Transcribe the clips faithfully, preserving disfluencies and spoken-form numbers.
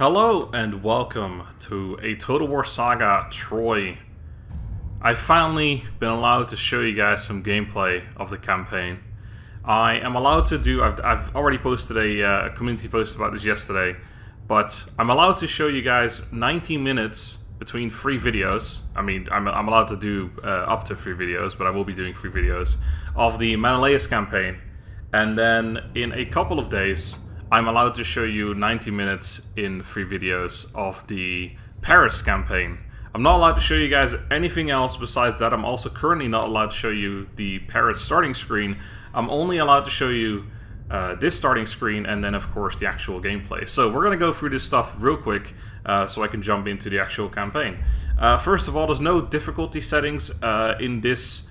Hello and welcome to A Total War Saga Troy. I've finally been allowed to show you guys some gameplay of the campaign. I am allowed to do, I've, I've already posted a uh, community post about this yesterday, but I'm allowed to show you guys ninety minutes between free videos. I mean, I'm, I'm allowed to do uh, up to free videos, but I will be doing free videos of the Menelaus campaign. And then in a couple of days, I'm allowed to show you ninety minutes in free videos of the Paris campaign. I'm not allowed to show you guys anything else besides that. I'm also currently not allowed to show you the Paris starting screen. I'm only allowed to show you uh, this starting screen and then of course the actual gameplay. So we're gonna go through this stuff real quick uh, so I can jump into the actual campaign. Uh, first of all, there's no difficulty settings uh, in this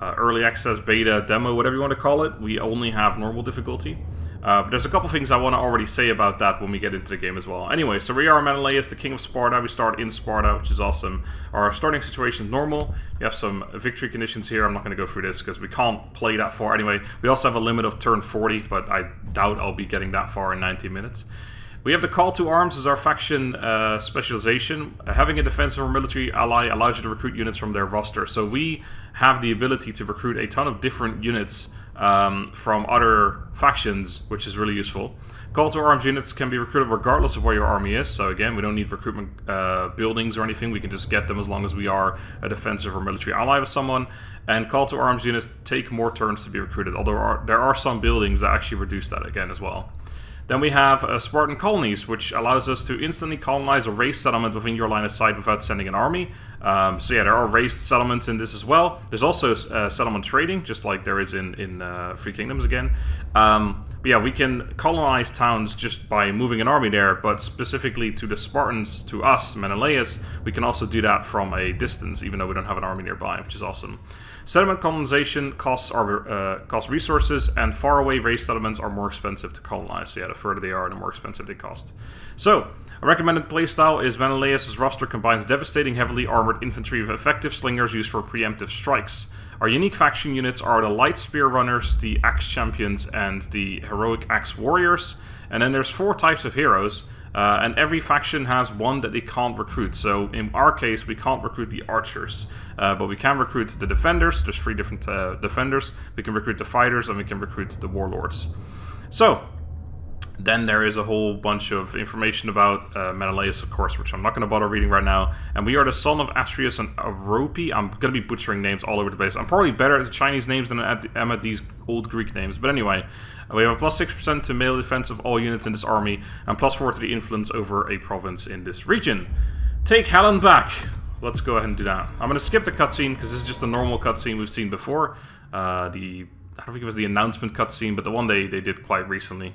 uh, early access beta demo, whatever you want to call it. We only have normal difficulty. Uh, but there's a couple things I want to already say about that when we get into the game as well. Anyway, so we are Menelaus, the king of Sparta. We start in Sparta, which is awesome. Our starting situation is normal. We have some victory conditions here. I'm not going to go through this because we can't play that far. Anyway, we also have a limit of turn forty, but I doubt I'll be getting that far in ninety minutes. We have the Call to Arms as our faction uh, specialization. Uh, having a defensive or military ally allows you to recruit units from their roster. So we have the ability to recruit a ton of different units um, from other factions, which is really useful. Call to Arms units can be recruited regardless of where your army is. So again, we don't need recruitment uh, buildings or anything. We can just get them as long as we are a defensive or military ally with someone. And Call to Arms units take more turns to be recruited, although are, there are some buildings that actually reduce that again as well. Then we have uh, Spartan colonies, which allows us to instantly colonize a raised settlement within your line of sight without sending an army. Um, so yeah, there are raised settlements in this as well. There's also uh, settlement trading, just like there is in, in uh, Free Kingdoms again. Um, but yeah, we can colonize towns just by moving an army there, but specifically to the Spartans, to us, Menelaus, we can also do that from a distance, even though we don't have an army nearby, which is awesome. Settlement colonization costs are, uh, costs resources, and faraway raised settlements are more expensive to colonize. So yeah, the further they are, the more expensive they cost. So, a recommended playstyle is Menelaus' roster combines devastating heavily armored infantry with effective slingers used for preemptive strikes. Our unique faction units are the Light Spear Runners, the Axe Champions, and the Heroic Axe Warriors. And then there's four types of heroes, uh, and every faction has one that they can't recruit. So in our case, we can't recruit the Archers, uh, but we can recruit the Defenders. There's three different uh, Defenders. We can recruit the Fighters, and we can recruit the Warlords. So, then there is a whole bunch of information about uh, Menelaus, of course, which I'm not going to bother reading right now. And we are the son of Atreus and Orope. I'm going to be butchering names all over the place. I'm probably better at the Chinese names than I am at these old Greek names. But anyway, we have a plus six percent to melee defense of all units in this army, and plus four to the influence over a province in this region. Take Helen back. Let's go ahead and do that. I'm going to skip the cutscene, because this is just a normal cutscene we've seen before. Uh, the I don't think it was the announcement cutscene, but the one they, they did quite recently.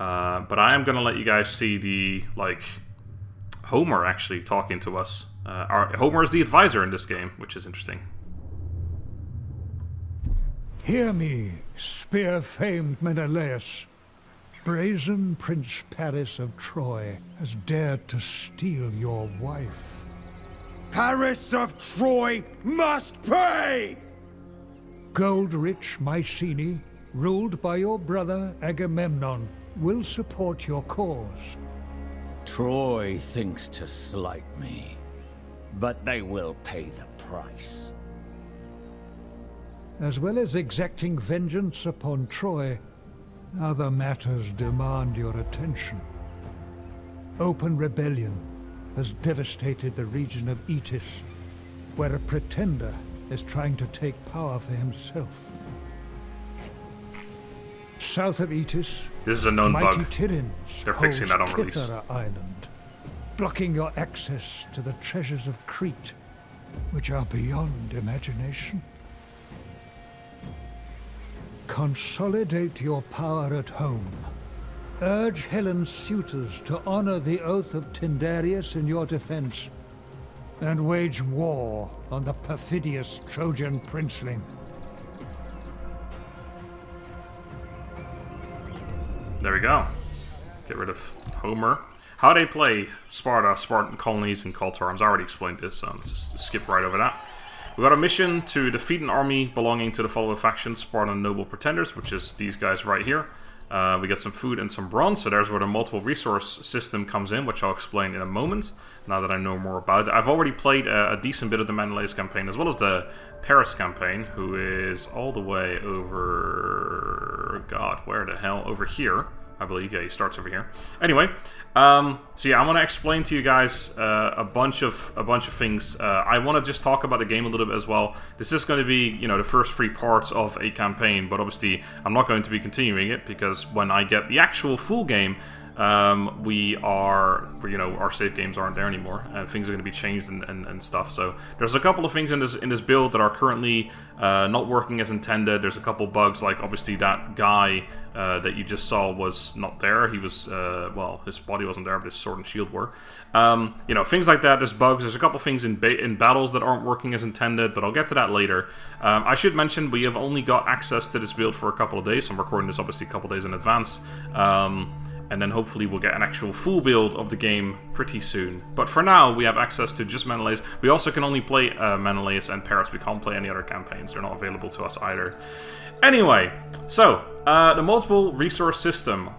Uh, but I am going to let you guys see the, like, Homer actually talking to us. Uh, our, Homer is the advisor in this game, which is interesting. Hear me, spear-famed Menelaus. Brazen Prince Paris of Troy has dared to steal your wife. Paris of Troy must pay! Gold-rich Mycenae, ruled by your brother Agamemnon, will support your cause. Troy thinks to slight me, but they will pay the price. As well as exacting vengeance upon Troy, other matters demand your attention. Open rebellion has devastated the region of Etis, where a pretender is trying to take power for himself. South of Aetis, this is a known bug. They're fixing that on release. Island, blocking your access to the treasures of Crete, which are beyond imagination. Consolidate your power at home. Urge Helen's suitors to honor the oath of Tyndareus in your defense, and wage war on the perfidious Trojan princeling. There we go. Get rid of Homer. How they play Sparta, Spartan colonies, and Call to Arms. I already explained this, so let's just skip right over that. We got a mission to defeat an army belonging to the following factions: Spartan noble pretenders, which is these guys right here. Uh, we get some food and some bronze, so there's where the multiple resource system comes in, which I'll explain in a moment, now that I know more about it. I've already played a, a decent bit of the Menelaus campaign, as well as the Paris campaign, who is all the way over... God, where the hell? Over here, I believe. Yeah, he starts over here. Anyway, um, so yeah, I want to explain to you guys uh, a bunch of a bunch of things. Uh, I want to just talk about the game a little bit as well. This is going to be, you know, the first three parts of a campaign, but obviously I'm not going to be continuing it, because when I get the actual full game, um, we are, you know, our save games aren't there anymore, and things are going to be changed and, and, and stuff. So there's a couple of things in this in this build that are currently uh, not working as intended. There's a couple bugs, like obviously that guy uh, that you just saw was not there. He was, uh, well, his body wasn't there, but his sword and shield were. Um, you know, things like that. There's bugs. There's a couple things in ba in battles that aren't working as intended, but I'll get to that later. Um, I should mention we have only got access to this build for a couple of days. So I'm recording this obviously a couple of days in advance. Um, And then hopefully we'll get an actual full build of the game pretty soon. But for now, we have access to just Menelaus. We also can only play uh, Menelaus and Paris. We can't play any other campaigns. They're not available to us either. Anyway, so, uh, the multiple resource system.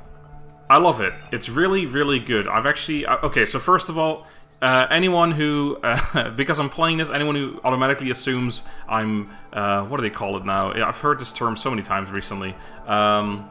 I love it. It's really, really good. I've actually... Uh, okay, so first of all, uh, anyone who... Uh, because I'm playing this, anyone who automatically assumes I'm... Uh, what do they call it now? I've heard this term so many times recently. Um...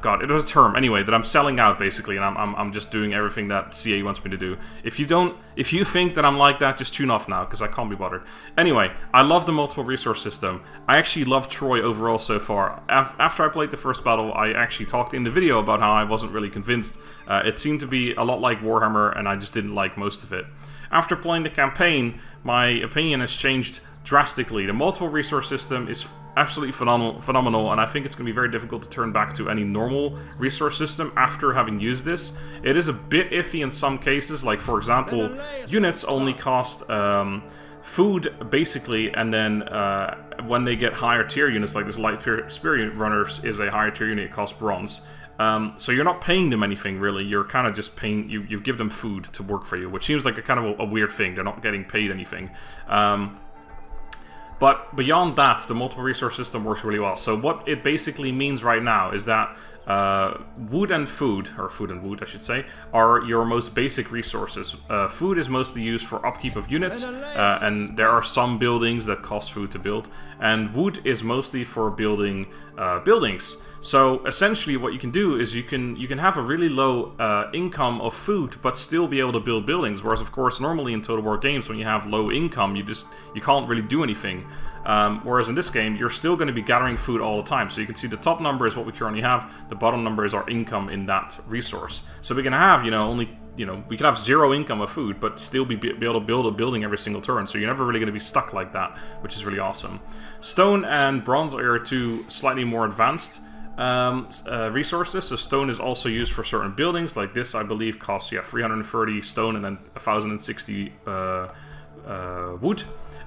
God, it was a term, anyway, that I'm selling out, basically, and I'm, I'm, I'm just doing everything that C A wants me to do. If you don't, if you think that I'm like that, just tune off now, because I can't be bothered. Anyway, I love the multiple resource system. I actually love Troy overall so far. Af after I played the first battle, I actually talked in the video about how I wasn't really convinced. Uh, it seemed to be a lot like Warhammer, and I just didn't like most of it. After playing the campaign, my opinion has changed drastically. The multiple resource system is absolutely phenomenal, phenomenal, and I think it's going to be very difficult to turn back to any normal resource system after having used this. It is a bit iffy in some cases, like for example, units only cost um, food, basically, and then uh, when they get higher tier units, like this light tier spear runners is a higher tier unit, it costs bronze. Um, so you're not paying them anything, really. You're kind of just paying... You, you give them food to work for you, which seems like a kind of a, a weird thing. They're not getting paid anything. Um... But beyond that, the multiple resource system works really well. So what it basically means right now is that uh, wood and food, or food and wood I should say, are your most basic resources. Uh, food is mostly used for upkeep of units, uh, and there are some buildings that cost food to build. And wood is mostly for building uh, buildings. So essentially what you can do is you can you can have a really low uh, income of food but still be able to build buildings, whereas of course normally in Total War games when you have low income you just you can't really do anything. Um, whereas in this game you're still going to be gathering food all the time. So you can see the top number is what we currently have, the bottom number is our income in that resource. So we can have, you know, only you know, we could have zero income of food, but still be, be able to build a building every single turn, so you're never really going to be stuck like that, which is really awesome. Stone and bronze are two slightly more advanced Um, uh, resources. So stone is also used for certain buildings, like this I believe costs, yeah, three hundred thirty stone and then one thousand sixty uh, uh, wood.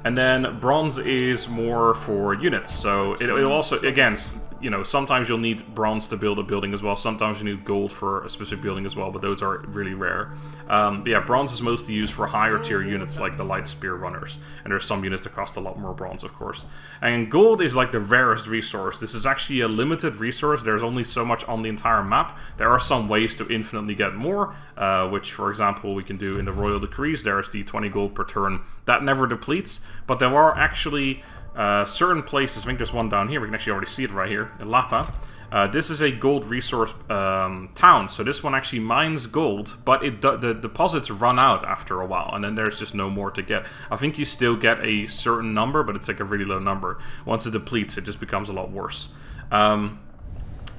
And then bronze is more for units, so it will also, again, you know, sometimes you'll need bronze to build a building as well, sometimes you need gold for a specific building as well, but those are really rare. Um, but yeah, bronze is mostly used for higher tier units like the light spear runners, and there's some units that cost a lot more bronze, of course. And gold is like the rarest resource. This is actually a limited resource, there's only so much on the entire map. There are some ways to infinitely get more, uh, which for example we can do in the Royal Decrees, there's the twenty gold per turn, that never depletes. But there are actually uh, certain places, I think there's one down here, we can actually already see it right here, in Lapa. Uh, this is a gold resource um, town, so this one actually mines gold, but it the deposits run out after a while, and then there's just no more to get. I think you still get a certain number, but it's like a really low number. Once it depletes, it just becomes a lot worse. Um,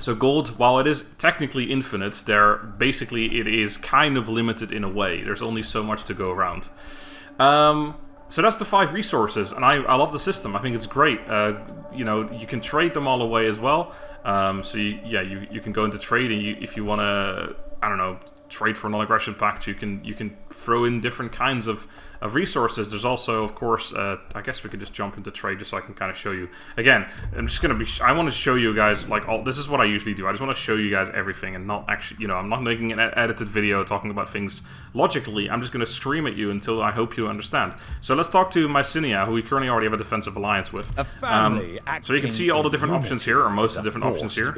So gold, while it is technically infinite, there basically it is kind of limited in a way. There's only so much to go around. Um... So that's the five resources, and I, I love the system. I think it's great. Uh, you know, you can trade them all away as well. Um, so you, yeah, you, you can go into trade, and you, if you want to, I don't know, trade for non-aggression pact. You can you can throw in different kinds of, of resources. There's also, of course, uh, I guess we could just jump into trade just so I can kind of show you. Again, I'm just gonna be. Sh I want to show you guys like all. This is what I usually do. I just want to show you guys everything and not actually, you know, I'm not making an ed edited video talking about things logically. I'm just gonna scream at you until I hope you understand. So let's talk to Mycenae, who we currently already have a defensive alliance with. A family um, so you can see all the different options here, or most of the different options here.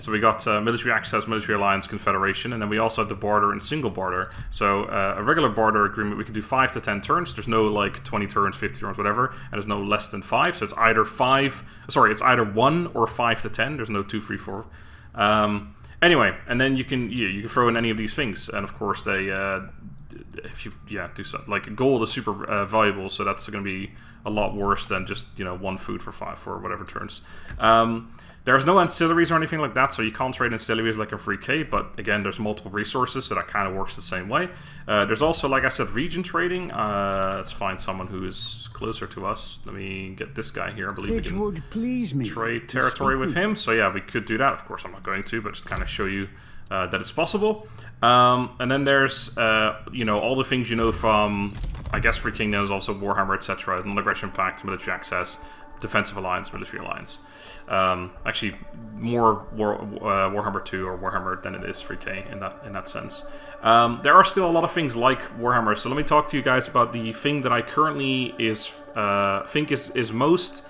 So we got uh, military access, military alliance, confederation, and then we also have the barter and single barter. So uh, a regular barter agreement, we can do five to ten turns. There's no like twenty turns, fifty turns, whatever, and there's no less than five. So it's either five, sorry, it's either one or five to ten. There's no two, three, four. Um, anyway, and then you can yeah, you can throw in any of these things, and of course they uh, if you yeah do something like gold is super uh, valuable, so that's going to be a lot worse than just you know one food for five for whatever turns. Um, There's no ancillaries or anything like that, so you can't trade ancillaries like a three K, but again, there's multiple resources, so that kind of works the same way. Uh, there's also, like I said, region trading. Uh, let's find someone who is closer to us. Let me get this guy here. I believe it we can please me. trade territory with him. So yeah, we could do that. Of course, I'm not going to, but just kind of show you uh, that it's possible. Um, and then there's, uh, you know, all the things you know from, I guess, Free Kingdoms, also Warhammer, et cetera, non-aggression pact, military access, defensive alliance, military alliance. Um, actually, more War, uh, Warhammer two or Warhammer than it is three K in that in that sense. Um, there are still a lot of things like Warhammer, so let me talk to you guys about the thing that I currently is uh, think is is most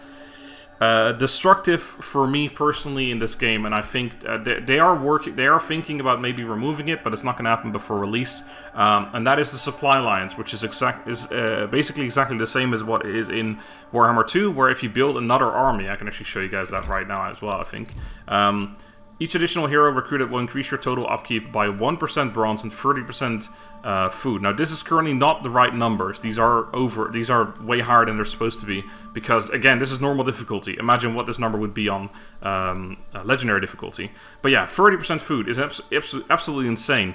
uh, destructive for me personally in this game, and I think uh, they, they are working. They are thinking about maybe removing it, but it's not going to happen before release. Um, and that is the supply lines, which is exact is uh, basically exactly the same as what is in Warhammer two, where if you build another army, I can actually show you guys that right now as well, I think. Um, each additional hero recruited will increase your total upkeep by one percent bronze and thirty percent uh, food. Now, this is currently not the right numbers. These are over. These are way higher than they're supposed to be because, again, this is normal difficulty. Imagine what this number would be on um, uh, legendary difficulty. But yeah, thirty percent food is abs abs absolutely insane.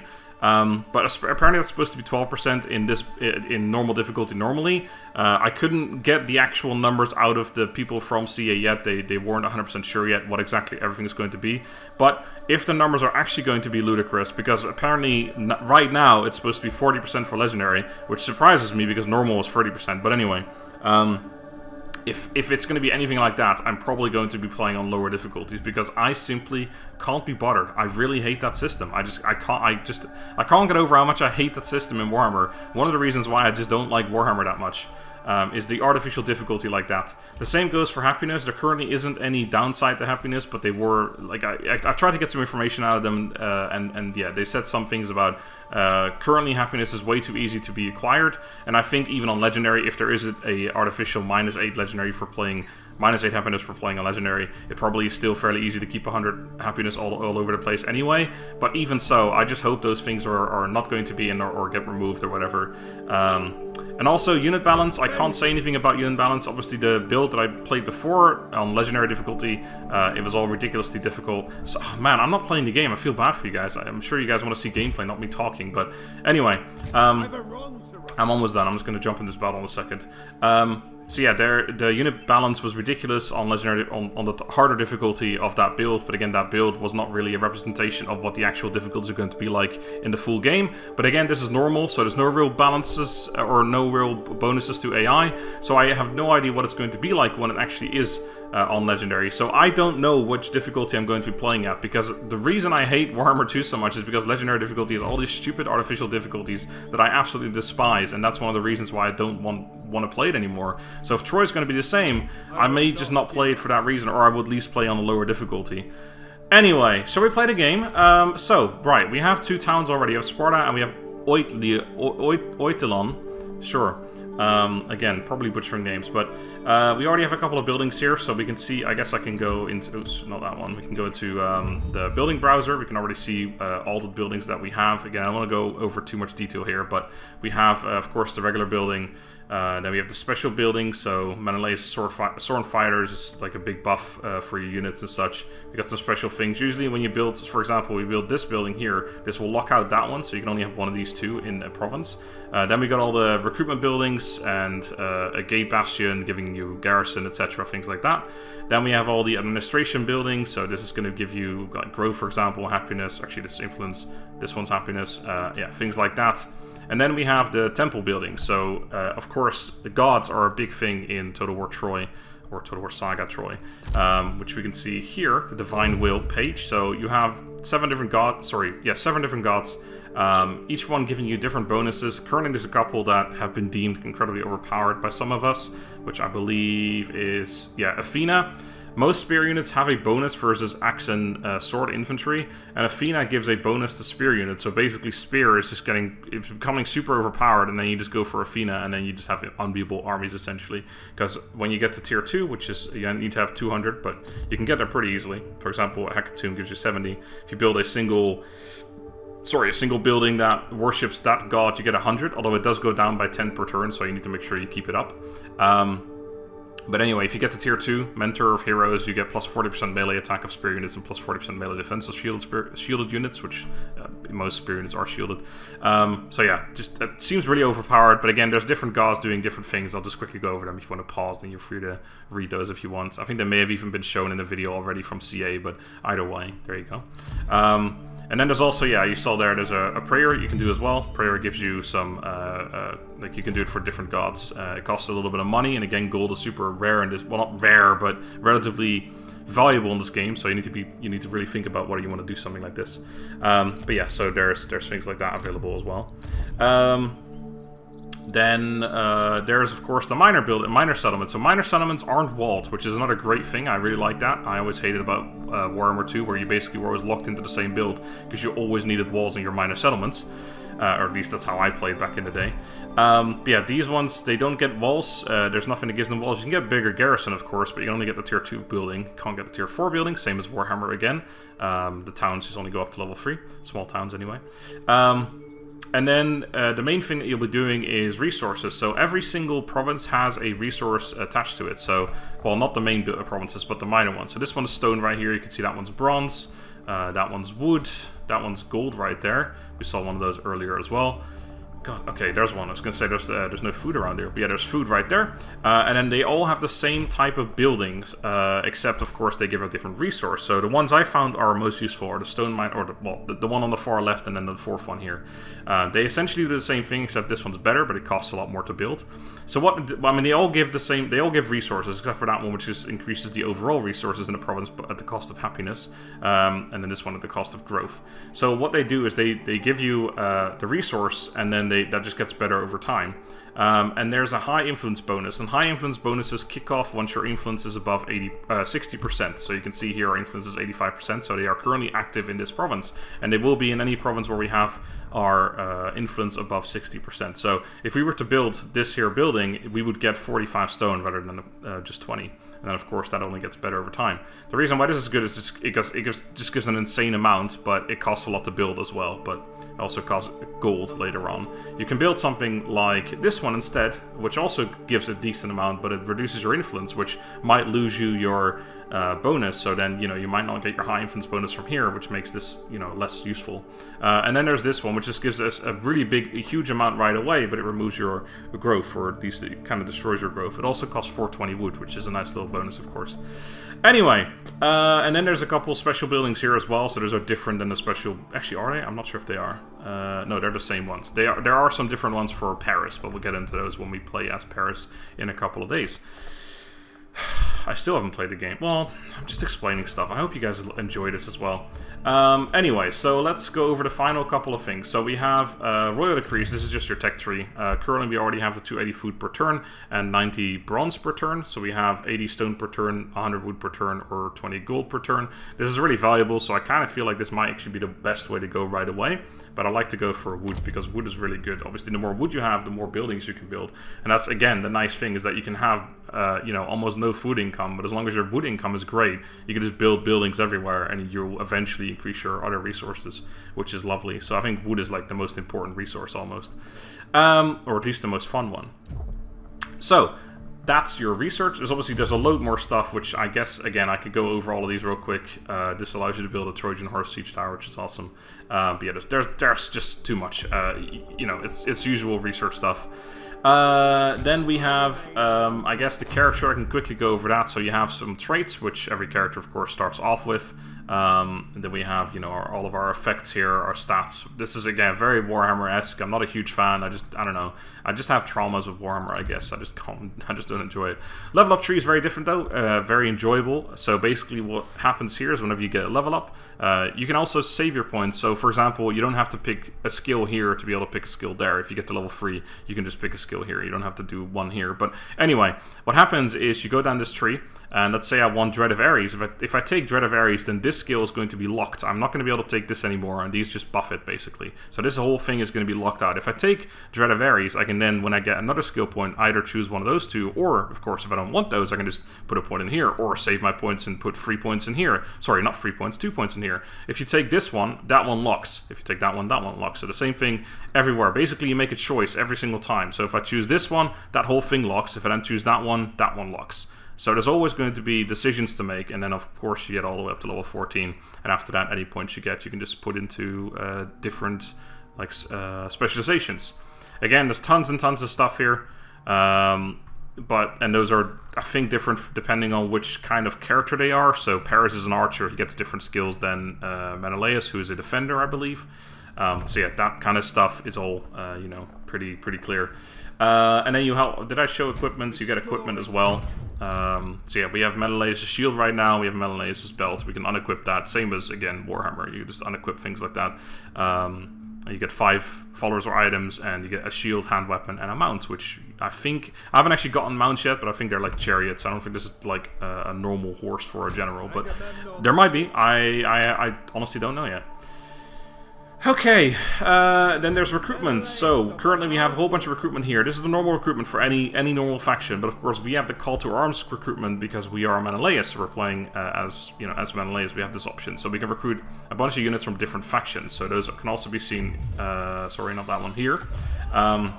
Um, but apparently that's supposed to be twelve percent in this in normal difficulty normally. Uh, I couldn't get the actual numbers out of the people from C A yet. They, they weren't one hundred percent sure yet what exactly everything is going to be. But if the numbers are actually going to be ludicrous, because apparently n right now it's supposed to be forty percent for legendary, which surprises me because normal was thirty percent. But anyway, um, if, if it's going to be anything like that, I'm probably going to be playing on lower difficulties because I simply can't be bothered. I really hate that system. I just I can't I just I can't get over how much I hate that system in Warhammer. One of the reasons why I just don't like Warhammer that much um, is the artificial difficulty like that. The same goes for happiness. There currently isn't any downside to happiness, but they were like I I, I tried to get some information out of them uh, and and yeah they said some things about uh, currently happiness is way too easy to be acquired, and I think even on legendary, if there isn't a artificial minus eight legendary for playing. Minus eight happiness for playing a legendary. It probably is still fairly easy to keep one hundred happiness all, all over the place anyway. But even so, I just hope those things are, are not going to be in or, or get removed or whatever. Um, and also, unit balance. I can't say anything about unit balance. Obviously, the build that I played before on legendary difficulty, uh, it was all ridiculously difficult. So, oh man, I'm not playing the game. I feel bad for you guys. I'm sure you guys want to see gameplay, not me talking. But anyway, um, I'm almost done. I'm just going to jump in this battle in a second. Um, So yeah, there, the unit balance was ridiculous on legendary on, on the harder difficulty of that build, but again, that build was not really a representation of what the actual difficulties are going to be like in the full game. But again, this is normal, so there's no real balances or no real bonuses to A I, so I have no idea what it's going to be like when it actually is Uh, on legendary. So I don't know which difficulty I'm going to be playing at, because the reason I hate Warhammer two so much is because legendary difficulty is all these stupid artificial difficulties that I absolutely despise, and that's one of the reasons why I don't want want to play it anymore. So if Troy's going to be the same, I may just not play it for that reason, or I would at least play on a lower difficulty. Anyway, shall we play the game? Um, so, right, we have two towns already. We have Sparta and we have Oitylon. Sure. Um, again, probably butchering names, but uh, we already have a couple of buildings here, so we can see, I guess I can go into, oops, not that one, we can go into um, the building browser, we can already see uh, all the buildings that we have. Again, I don't want to go over too much detail here, but we have, uh, of course, the regular building, uh, then we have the special building, so Menelaus, sword, fi sword fighters is like a big buff uh, for your units and such. We got some special things. Usually when you build, for example, we build this building here, this will lock out that one, so you can only have one of these two in a province. Uh, then we got all the recruitment buildings, Zeus and uh, a gate bastion giving you garrison, et cetera, things like that. Then we have all the administration buildings, so this is going to give you like growth, for example, happiness, actually this influence, this one's happiness, uh, yeah, things like that. And then we have the temple building, so uh, of course the gods are a big thing in Total War Troy, or Total War Saga Troy, um, which we can see here, the Divine Will page. So you have seven different gods, sorry, yeah, seven different gods, um, each one giving you different bonuses. Currently there's a couple that have been deemed incredibly overpowered by some of us, which I believe is, yeah, Athena. Most spear units have a bonus versus axe and uh, sword infantry, and Athena gives a bonus to spear units. So basically spear is just getting, it's becoming super overpowered, and then you just go for Athena, and then you just have unbeatable armies essentially. Because when you get to tier two, which is, you need to have two hundred, but you can get there pretty easily. For example, a hecatomb gives you seventy. If you build a single, sorry, a single building that worships that god, you get one hundred, although it does go down by ten per turn, so you need to make sure you keep it up. Um, But anyway, if you get to tier two, Mentor of Heroes, you get plus forty percent melee attack of spear units and plus forty percent melee defense of shield, spear, shielded units, which uh, most spear units are shielded. Um, so yeah, just that seems really overpowered, but again, there's different gods doing different things. I'll just quickly go over them. If you want to pause, then you're free to read those if you want. I think they may have even been shown in the video already from C A, but either way, there you go. Um, And then there's also, yeah, you saw there, there's a, a prayer you can do as well. Prayer gives you some, uh, uh, like you can do it for different gods. Uh, it costs a little bit of money, and again, gold is super rare in this, well, not rare, but relatively valuable in this game, so you need to be, you need to really think about whether you want to do something like this. Um, but yeah, so there's, there's things like that available as well. Um, Then uh, there's, of course, the minor build, minor settlements. So minor settlements aren't walled, which is another great thing. I really like that. I always hated about uh, Warhammer two, where you basically were always locked into the same build because you always needed walls in your minor settlements. Uh, or at least that's how I played back in the day. Um, yeah, these ones, they don't get walls. Uh, there's nothing that gives them walls. You can get bigger garrison, of course, but you only get the tier two building. Can't get the tier four building, same as Warhammer again. Um, the towns just only go up to level three. Small towns, anyway. Um... And then uh, the main thing that you'll be doing is resources. So every single province has a resource attached to it. So, well, not the main provinces, but the minor ones. So this one's stone right here. You can see that one's bronze. Uh, that one's wood. That one's gold right there. We saw one of those earlier as well. God, okay, there's one. I was going to say there's uh, there's no food around here. But yeah, there's food right there. Uh, and then they all have the same type of buildings, uh, except, of course, they give a different resource. So the ones I found are most useful are the stone mine, or the, well, the, the one on the far left, and then the fourth one here. Uh, they essentially do the same thing, except this one's better, but it costs a lot more to build. So what, I mean, they all give the same, they all give resources, except for that one, which just increases the overall resources in the province at the cost of happiness. Um, and then this one at the cost of growth. So what they do is they, they give you uh, the resource, and then They, that just gets better over time. Um, and there's a high influence bonus, and high influence bonuses kick off once your influence is above sixty percent. So you can see here our influence is eighty-five percent, so they are currently active in this province, and they will be in any province where we have our uh, influence above sixty percent. So if we were to build this here building, we would get forty-five stone rather than uh, just twenty. And then, of course, that only gets better over time. The reason why this is good is just, it, gives, it gives, just gives an insane amount, but it costs a lot to build as well. But it also costs gold later on. You can build something like this one instead, which also gives a decent amount, but it reduces your influence, which might lose you your uh, bonus. So then, you know, you might not get your high influence bonus from here, which makes this, you know, less useful. Uh, and then there's this one, which just gives us a really big, a huge amount right away, but it removes your growth, or at least it kind of destroys your growth. It also costs four twenty wood, which is a nice little bonus, of course. Anyway, uh, and then there's a couple special buildings here as well. So those are different than the special. Actually, are they? I'm not sure if they are. Uh, no, they're the same ones. They are. There are some different ones for Paris, but we'll get into those when we play as Paris in a couple of days. I still haven't played the game. Well, I'm just explaining stuff. I hope you guys enjoy this as well. Um, anyway, so let's go over the final couple of things. So we have uh, Royal Decrees. This is just your tech tree. Uh, currently, we already have the two eighty food per turn and ninety bronze per turn. So we have eighty stone per turn, one hundred wood per turn, or twenty gold per turn. This is really valuable, so I kind of feel like this might actually be the best way to go right away. But I like to go for wood, because wood is really good. Obviously, the more wood you have, the more buildings you can build. And that's, again, the nice thing is that you can have, uh, you know, almost no food income, but as long as your wood income is great, you can just build buildings everywhere, and you'll eventually increase your other resources, which is lovely. So I think wood is like the most important resource almost, um, or at least the most fun one. So that's your research. There's obviously there's a load more stuff, which I guess, again, I could go over all of these real quick. Uh, this allows you to build a Trojan horse siege tower, which is awesome. Uh, but yeah, there's, there's, there's just too much. Uh, you know, it's, it's usual research stuff. Uh, then we have, um, I guess, the character. I can quickly go over that. So you have some traits, which every character, of course, starts off with. Um, and then we have, you know, our, all of our effects here, our stats. This is, again, very Warhammer-esque. I'm not a huge fan. I just, I don't know. I just have traumas with Warhammer, I guess. I just can't, I just don't enjoy it. Level up tree is very different, though. Uh, very enjoyable. So basically what happens here is whenever you get a level up, uh, you can also save your points. So, for example, you don't have to pick a skill here to be able to pick a skill there. If you get to level three, you can just pick a skill here. You don't have to do one here. But anyway, what happens is you go down this tree, and let's say I want Dread of Ares. If I, if I take Dread of Ares, then this skill is going to be locked. I'm not going to be able to take this anymore, and these just buff it, basically. So this whole thing is going to be locked out. If I take Dread of Ares, I can then, when I get another skill point, either choose one of those two, or, of course, if I don't want those, I can just put a point in here, or save my points and put three points in here. Sorry, not three points, two points in here. If you take this one, that one locks. If you take that one, that one locks. So the same thing everywhere. Basically, you make a choice every single time. So if I choose this one, that whole thing locks. If I then choose that one, that one locks. So there's always going to be decisions to make, and then of course you get all the way up to level fourteen, and after that, any points you get, you can just put into uh, different like uh, specializations. Again, there's tons and tons of stuff here, um, but and those are, I think, different depending on which kind of character they are. So Paris is an archer; he gets different skills than uh, Menelaus, who is a defender, I believe. Um, so yeah, that kind of stuff is all uh, you know, pretty pretty clear. Uh, and then you help. Did I show equipment? You get equipment as well. Um, so yeah, we have Menelaus' shield right now. We have Menelaus' belt. We can unequip that. Same as again Warhammer. You just unequip things like that. Um, you get five followers or items, and you get a shield, hand weapon, and a mount. Which I think I haven't actually gotten mounts yet, but I think they're like chariots. I don't think this is like a, a normal horse for a general, but there might be. I I, I honestly don't know yet. Okay, uh, then there's recruitment. So currently we have a whole bunch of recruitment here. This is the normal recruitment for any any normal faction, but of course we have the call to arms recruitment because we are Menelaus. So we're playing uh, as you know as Menelaus. We have this option, so we can recruit a bunch of units from different factions. So those can also be seen. Uh, sorry, not that one here. Um,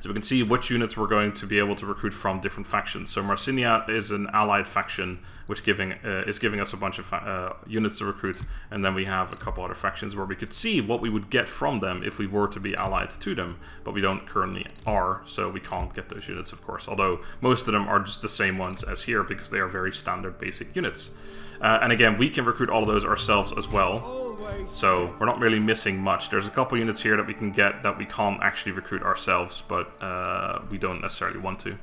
So we can see which units we're going to be able to recruit from different factions. So Mycenae is an allied faction, which giving uh, is giving us a bunch of uh, units to recruit. And then we have a couple other factions where we could see what we would get from them if we were to be allied to them. But we don't currently are, so we can't get those units, of course. Although most of them are just the same ones as here because they are very standard basic units. Uh, and again, we can recruit all of those ourselves as well. So we're not really missing much. There's a couple units here that we can get that we can't actually recruit ourselves, but uh, we don't necessarily want to.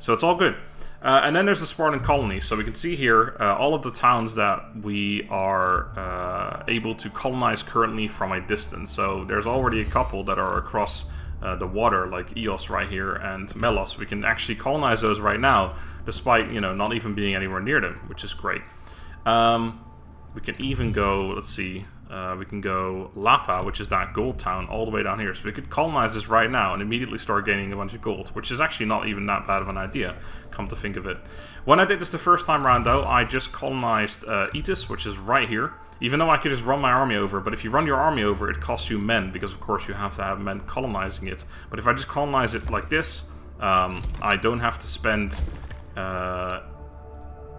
So it's all good. Uh, and then there's the Spartan colony. So we can see here uh, all of the towns that we are uh, able to colonize currently from a distance. So there's already a couple that are across Uh, the water, like Eos right here and Melos. We can actually colonize those right now, despite you know not even being anywhere near them, which is great. Um, we can even go, let's see, uh, we can go Lapa, which is that gold town, all the way down here. So we could colonize this right now and immediately start gaining a bunch of gold, which is actually not even that bad of an idea, come to think of it. When I did this the first time around, though, I just colonized uh, Aetis, which is right here. Even though I could just run my army over, but if you run your army over, it costs you men, because of course you have to have men colonizing it. But if I just colonize it like this, um, I don't have to spend... Uh...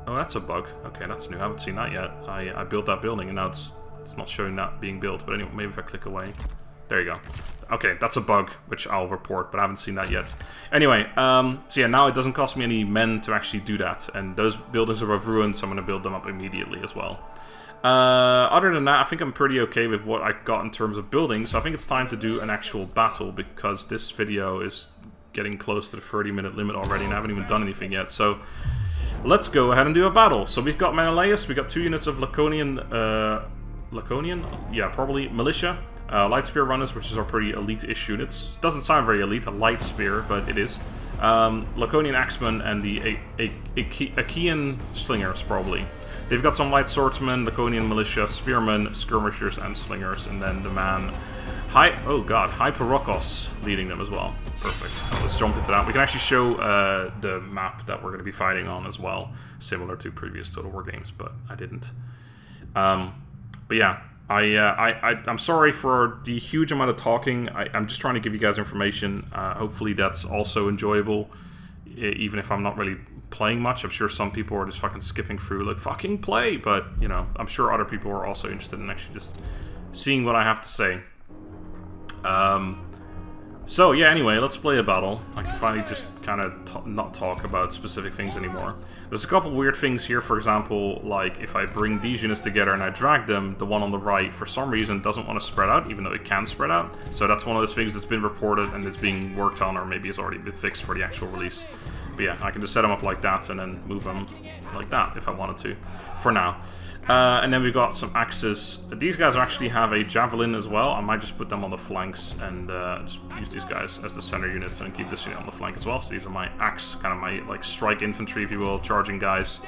Oh, that's a bug. Okay, that's new. I haven't seen that yet. I, I built that building, and now it's, it's not showing that being built. But anyway, maybe if I click away... There you go. Okay, that's a bug, which I'll report, but I haven't seen that yet. Anyway, um, so yeah, now it doesn't cost me any men to actually do that. And those buildings are both ruined, so I'm going to build them up immediately as well. Uh, other than that, I think I'm pretty okay with what I got in terms of building, so I think it's time to do an actual battle, because this video is getting close to the thirty minute limit already, and I haven't even done anything yet, so let's go ahead and do a battle. So we've got Menelaus, we've got two units of Laconian, uh, Laconian? Yeah, probably, militia, uh, light spear runners, which is our pretty elite-ish units. Doesn't sound very elite, a light spear, but it is. Um, Laconian axemen and the Achaean slingers, probably. They've got some light swordsmen, Laconian militia, spearmen, skirmishers, and slingers, and then the man, Hi oh god, Hyperokos leading them as well. Perfect. Let's jump into that. We can actually show uh, the map that we're going to be fighting on as well, similar to previous Total War games, but I didn't. Um, but yeah, I, uh, I, I I'm sorry for the huge amount of talking. I, I'm just trying to give you guys information. Uh, hopefully that's also enjoyable. even if I'm not really playing much. I'm sure some people are just fucking skipping through like, fucking play, but, you know, I'm sure other people are also interested in actually just seeing what I have to say. Um, so, yeah, anyway, let's play a battle. I can finally just kind of not talk about specific things anymore. There's a couple weird things here, for example, like, if I bring these units together and I drag them, the one on the right, for some reason, doesn't want to spread out, even though it can spread out. So that's one of those things that's been reported and it's being worked on, or maybe it's already been fixed for the actual release. But yeah, I can just set them up like that and then move them like that if I wanted to, for now. Uh, and then we've got some axes. These guys actually have a javelin as well. I might just put them on the flanks and uh, just use these guys as the center units and keep this unit on the flank as well. So these are my axe, kind of my like strike infantry, if you will, charging guys.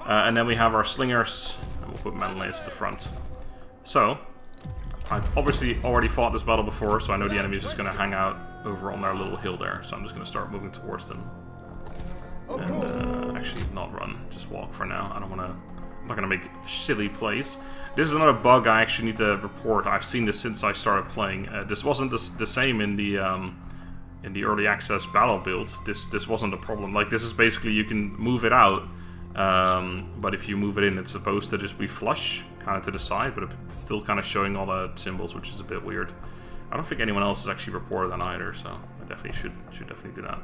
Uh, and then we have our slingers, and we'll put Menelaus at the front. So, I've obviously already fought this battle before, so I know the enemy is just going to hang out over on their little hill there. So I'm just going to start moving towards them. And uh, actually not run, just walk for now. I don't want to, I'm not going to make silly plays. This is another bug I actually need to report. I've seen this since I started playing. Uh, this wasn't the, the same in the um, in the early access battle builds. This this wasn't a problem. Like, this is basically, you can move it out, um, but if you move it in, it's supposed to just be flush, kind of to the side, but it's still kind of showing all the symbols, which is a bit weird. I don't think anyone else has actually reported that either, so I definitely should should definitely do that.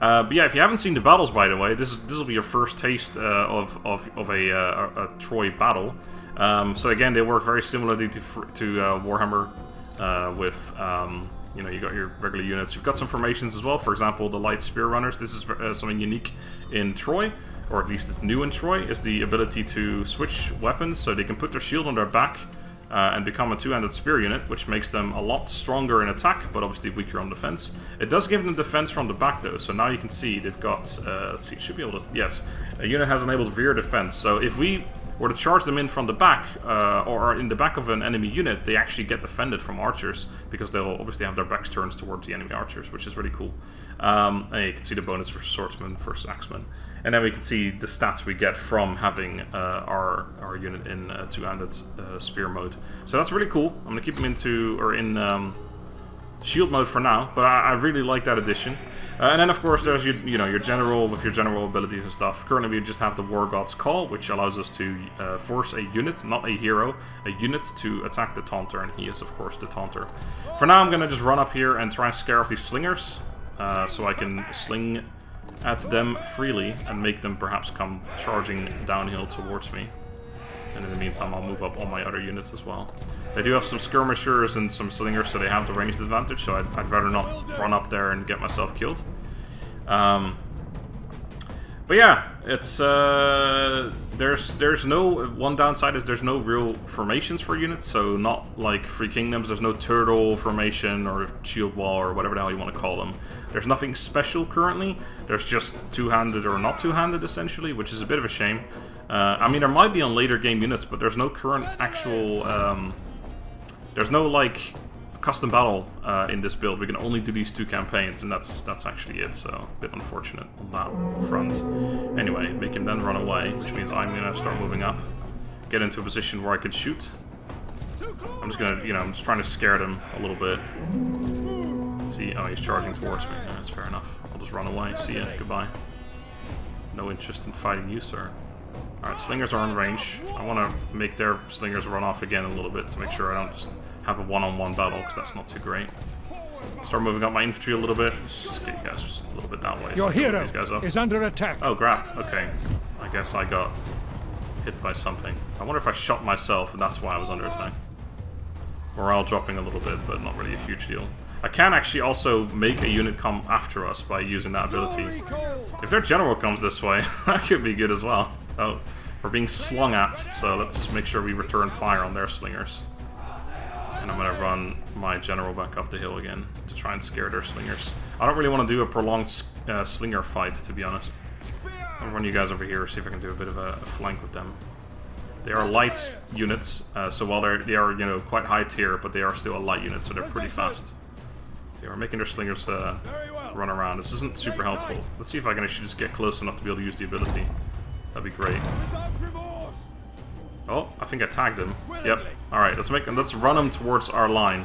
Uh, but yeah, if you haven't seen the battles, by the way, this is this will be your first taste uh, of of of a, uh, a Troy battle. Um, so again, they work very similarly to to uh, Warhammer, uh, with um, you know, you got your regular units. You've got some formations as well. For example, the light spear runners. This is uh, something unique in Troy, or at least it's new in Troy, is the ability to switch weapons, so they can put their shield on their back. Uh, and become a two-handed spear unit, which makes them a lot stronger in attack, but obviously weaker on defense. It does give them defense from the back, though, so now you can see they've got... Uh, let's see, should be able to... Yes, a unit has enabled rear defense, so if we were to charge them in from the back, uh, or in the back of an enemy unit, they actually get defended from archers, because they'll obviously have their backs turned towards the enemy archers, which is really cool. Um, and you can see the bonus for swordsmen versus axemen. And then we can see the stats we get from having uh, our our unit in uh, two-handed uh, spear mode. So that's really cool. I'm gonna keep them into or in um, shield mode for now, but I, I really like that addition. Uh, and then of course there's your, you know, your general with your general abilities and stuff. Currently we just have the War God's Call, which allows us to uh, force a unit, not a hero, a unit to attack the taunter, and he is of course the taunter. For now I'm gonna just run up here and try and scare off these slingers, uh, so I can sling at them freely and make them perhaps come charging downhill towards me. And in the meantime, I'll move up all my other units as well. They do have some skirmishers and some slingers, so they have the ranged advantage, so I'd, I'd rather not run up there and get myself killed. Um, but yeah, it's uh, there's there's no... One downside is there's no real formations for units, so not like Free Kingdoms, there's no turtle formation or shield wall or whatever the hell you want to call them. There's nothing special currently, there's just two-handed or not two-handed essentially, which is a bit of a shame. Uh, I mean, there might be on later game units, but there's no current actual... Um, there's no, like, custom battle uh, in this build. We can only do these two campaigns, and that's that's actually it, so a bit unfortunate on that front. Anyway, make him then run away, which means I'm going to start moving up, get into a position where I can shoot. I'm just going to, you know, I'm just trying to scare them a little bit. See, oh, he's charging towards me. Yeah, that's fair enough. I'll just run away. See ya. Goodbye. No interest in fighting you, sir. Alright, slingers are in range. I want to make their slingers run off again a little bit to make sure I don't just have a one-on-one battle, because that's not too great. Start moving up my infantry a little bit. Let's get you guys just a little bit that way. Your hero is under attack. Oh, crap. Okay. I guess I got hit by something. I wonder if I shot myself, and that's why I was under attack. Morale dropping a little bit, but not really a huge deal. I can actually also make a unit come after us by using that ability. If their general comes this way, that could be good as well. Oh, we're being slung at, so let's make sure we return fire on their slingers. And I'm going to run my general back up the hill again to try and scare their slingers. I don't really want to do a prolonged uh, slinger fight, to be honest. I'll run you guys over here, see if I can do a bit of a, a flank with them. They are light units, uh, so while they're, they are, you know, quite high tier, but they are still a light unit, so they're pretty fast. See, we're making their slingers uh, run around. This isn't super helpful. Let's see if I can actually just get close enough to be able to use the ability. That'd be great. Oh, I think I tagged him. Yep. Alright, let's make them, let's run him towards our line.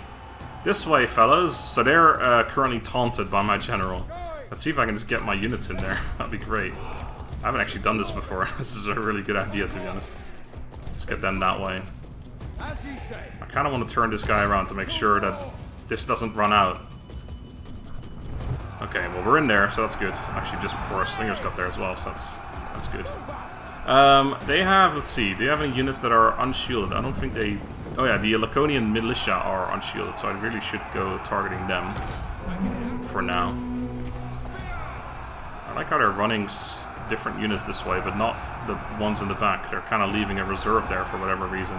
This way, fellas. So they're uh, currently taunted by my general. Let's see if I can just get my units in there. That'd be great. I haven't actually done this before. This is a really good idea, to be honest. Let's get them that way. I kind of want to turn this guy around to make sure that this doesn't run out. Okay, well, we're in there, so that's good. Actually, just before our slingers got there as well, so that's, that's good. Um, they have, let's see, do you have any units that are unshielded? I don't think they... Oh yeah, the Laconian militia are unshielded, so I really should go targeting them for now. I like how they're running s different units this way, but not the ones in the back. They're kind of leaving a reserve there for whatever reason.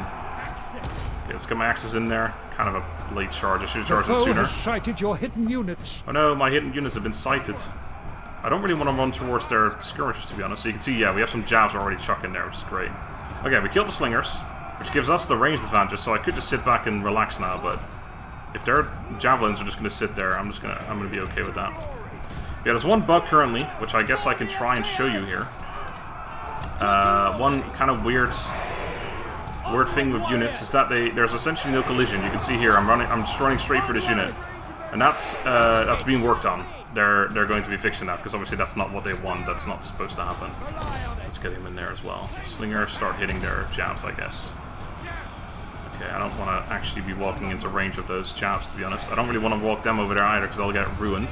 Okay, let's get my axes in there. Kind of a late charge. I should have charged them sooner. Has sighted your hidden units. Oh no, my hidden units have been sighted. I don't really want to run towards their skirmishers, to be honest. So you can see, yeah, we have some jabs already chucked in there, which is great. Okay, we killed the slingers, which gives us the ranged advantage. So I could just sit back and relax now. But if their javelins are just going to sit there, I'm just going to I'm going to be okay with that. Yeah, there's one bug currently, which I guess I can try and show you here. Uh, one kind of weird. Weird thing with units is that they there's essentially no collision. You can see here I'm running I'm just running straight for this unit, and that's uh, that's being worked on. They're they're going to be fixing that because obviously that's not what they want. That's not supposed to happen. Let's get him in there as well. Slingers start hitting their jabs, I guess. Okay, I don't want to actually be walking into range of those jabs, to be honest. I don't really want to walk them over there either because they'll get ruined.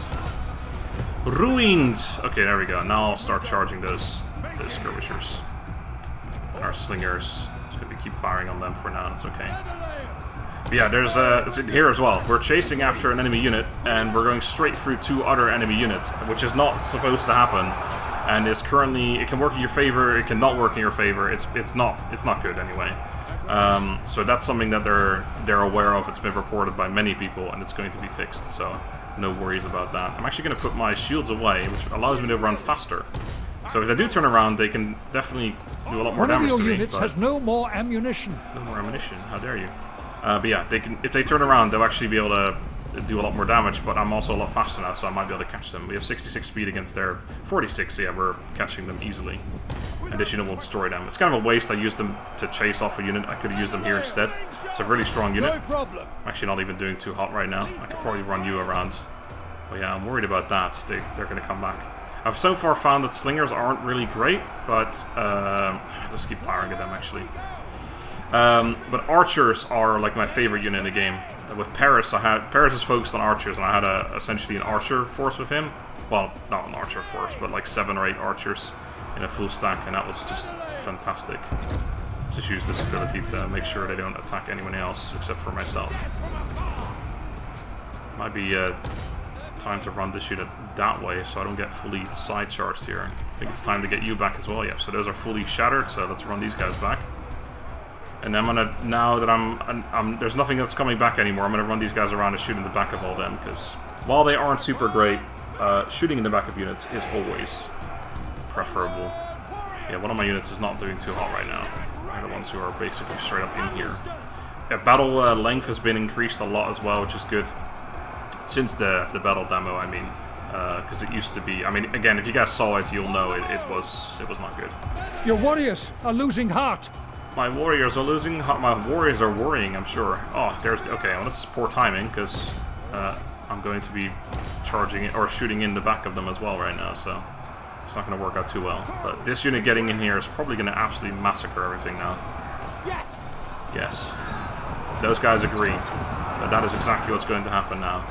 Ruined. Okay, there we go. Now I'll start charging those those skirmishers and our slingers. We keep firing on them for now, it's okay. But yeah, there's uh, it's here as well. We're chasing after an enemy unit, and we're going straight through two other enemy units, which is not supposed to happen. And is currently, it can work in your favor, it cannot work in your favor. It's it's not it's not good anyway. Um, so that's something that they're they're aware of. It's been reported by many people, and it's going to be fixed. So no worries about that. I'm actually going to put my shields away, which allows me to run faster. So if they do turn around, they can definitely do a lot more One damage to me. One of your units has no more ammunition. No more ammunition. How dare you? Uh, but yeah, they can. If they turn around, they'll actually be able to do a lot more damage. But I'm also a lot faster now, so I might be able to catch them. We have sixty-six speed against their forty-six. So yeah, we're catching them easily. And this unit will destroy them. It's kind of a waste. I used them to chase off a unit. I could have used them here instead. It's a really strong unit. No problem. I'm actually not even doing too hot right now. I could probably run you around. But yeah, I'm worried about that. They, they're going to come back. I've so far found that slingers aren't really great, but uh, let's keep firing at them actually. Um, but archers are like my favorite unit in the game. With Paris, I had Paris is focused on archers, and I had a, essentially an archer force with him. Well, not an archer force, but like seven or eight archers in a full stack, and that was just fantastic. Just use this ability to make sure they don't attack anyone else except for myself. Might be. Uh, time to run this unit that way so I don't get fully side charged here. I think it's time to get you back as well. Yep, so those are fully shattered, so let's run these guys back. And I'm gonna, now that I'm, I'm, I'm there's nothing that's coming back anymore, I'm gonna run these guys around and shoot in the back of all them, because while they aren't super great, uh, shooting in the back of units is always preferable. Yeah, one of my units is not doing too hot right now. They're the ones who are basically straight up in here. Yeah, battle uh, length has been increased a lot as well, which is good. Since the, the battle demo, I mean, because uh, it used to be... I mean, again, if you guys saw it, you'll know it, it was it was not good. Your warriors are losing heart. My warriors are losing heart. My warriors are worrying, I'm sure. Oh, there's... Okay, well, this is poor timing, because uh, I'm going to be charging it, or shooting in the back of them as well right now, so it's not going to work out too well. But this unit getting in here is probably going to absolutely massacre everything now. Yes. Yes. Those guys agree. But that is exactly what's going to happen now.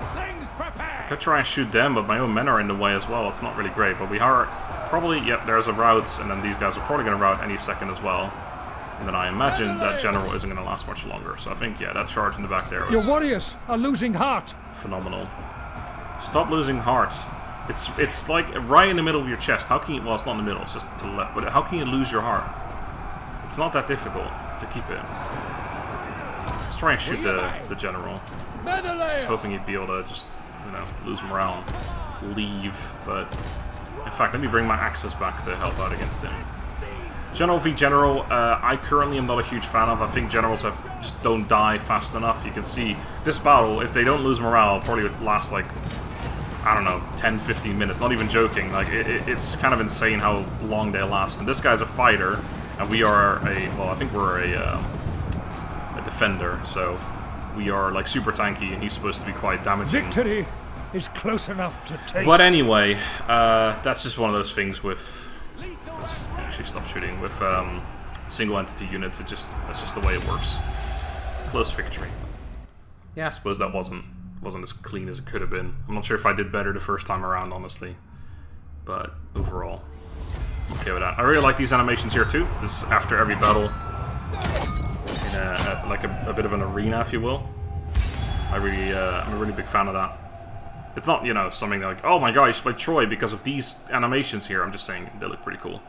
I could try and shoot them, but my own men are in the way as well. It's not really great, but we are probably... Yep, there's a rout, and then these guys are probably going to rout any second as well. And then I imagine that general isn't going to last much longer. So I think, yeah, that charge in the back there was... Your warriors are losing heart. Phenomenal. Stop losing heart. It's it's like right in the middle of your chest. How can you... Well, it's not in the middle, it's just to the left. But how can you lose your heart? It's not that difficult to keep it. Let's try and shoot the, the general. I was hoping he'd be able to just, you know, lose morale and leave, but... In fact, let me bring my axes back to help out against him. General v General, uh, I currently am not a huge fan of. I think generals have, just don't die fast enough. You can see this battle, if they don't lose morale, probably would last like, I don't know, ten, fifteen minutes. Not even joking. Like, it, it, it's kind of insane how long they last. And this guy's a fighter, and we are a... Well, I think we're a... Uh, defender, so we are like super tanky, and he's supposed to be quite damaging. Victory is close enough to taste. But anyway, uh, that's just one of those things with. Let's actually stop shooting with um, single entity units. It just that's just the way it works. Close victory. Yeah, I suppose that wasn't wasn't as clean as it could have been. I'm not sure if I did better the first time around, honestly. But overall, I'm okay with that. I really like these animations here too. This is after every battle. In a, a, like a, a bit of an arena, if you will. I really, uh, I'm a really big fan of that. It's not, you know, something like, oh my gosh, like Troy because of these animations here. I'm just saying they look pretty cool.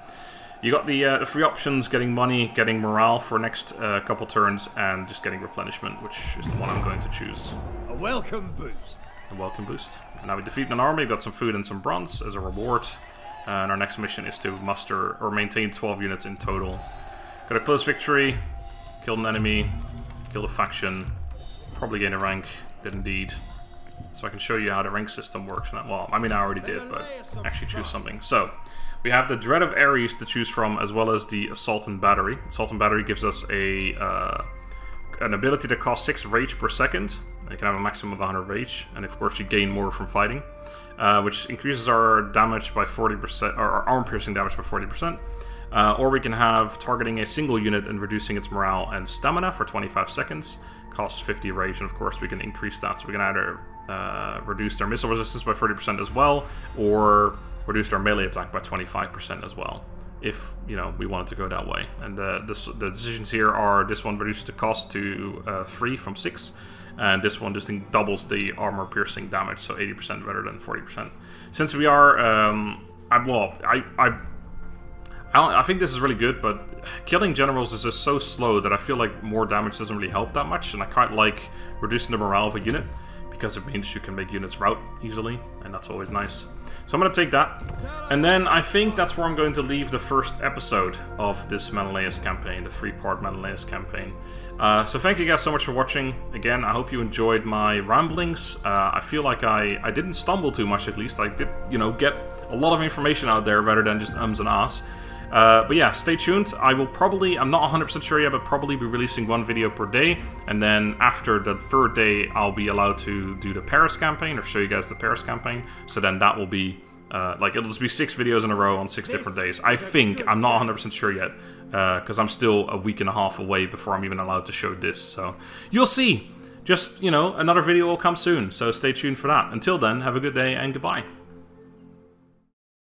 You got the, uh, the free options, getting money, getting morale for next uh, couple turns, and just getting replenishment, which is the one I'm going to choose. A welcome boost. A welcome boost. And now we defeat an army, got some food and some bronze as a reward. Uh, and our next mission is to muster or maintain twelve units in total. Got a close victory. Killed an enemy, killed a faction, probably gained a rank, did indeed. So I can show you how the rank system works. Well, I mean I already did, but actually choose something. So, we have the Dread of Ares to choose from, as well as the Assault and Battery. Assault and Battery gives us a uh, an ability that costs six rage per second. You can have a maximum of one hundred rage, and of course you gain more from fighting, uh, which increases our damage by forty percent, or our arm-piercing damage by forty percent. Uh, or we can have targeting a single unit and reducing its morale and stamina for twenty-five seconds. Costs fifty rage, and of course we can increase that. So we can either uh, reduce their missile resistance by thirty percent as well, or reduce their melee attack by twenty-five percent as well, if, you know, we wanted to go that way. And uh, this, the decisions here are, this one reduces the cost to uh, three from six, and this one just doubles the armor-piercing damage, so eighty percent rather than forty percent. Since we are, um, I, well, I, I, I think this is really good, but killing generals is just so slow that I feel like more damage doesn't really help that much, and I quite like reducing the morale of a unit, because it means you can make units rout easily, and that's always nice. So I'm going to take that, and then I think that's where I'm going to leave the first episode of this Menelaus campaign, the three-part Menelaus campaign. Uh, so thank you guys so much for watching. Again, I hope you enjoyed my ramblings. Uh, I feel like I, I didn't stumble too much, at least. I did, you know, get a lot of information out there rather than just ums and ahs. Uh, but yeah, stay tuned. I will probably, I'm not one hundred percent sure yet, but probably be releasing one video per day. And then after the third day, I'll be allowed to do the Paris campaign, or show you guys the Paris campaign. So then that will be, uh, like, it'll just be six videos in a row on six different days. I think, I'm not one hundred percent sure yet, uh, because I'm still a week and a half away before I'm even allowed to show this. So you'll see. Just, you know, another video will come soon. So stay tuned for that. Until then, have a good day and goodbye.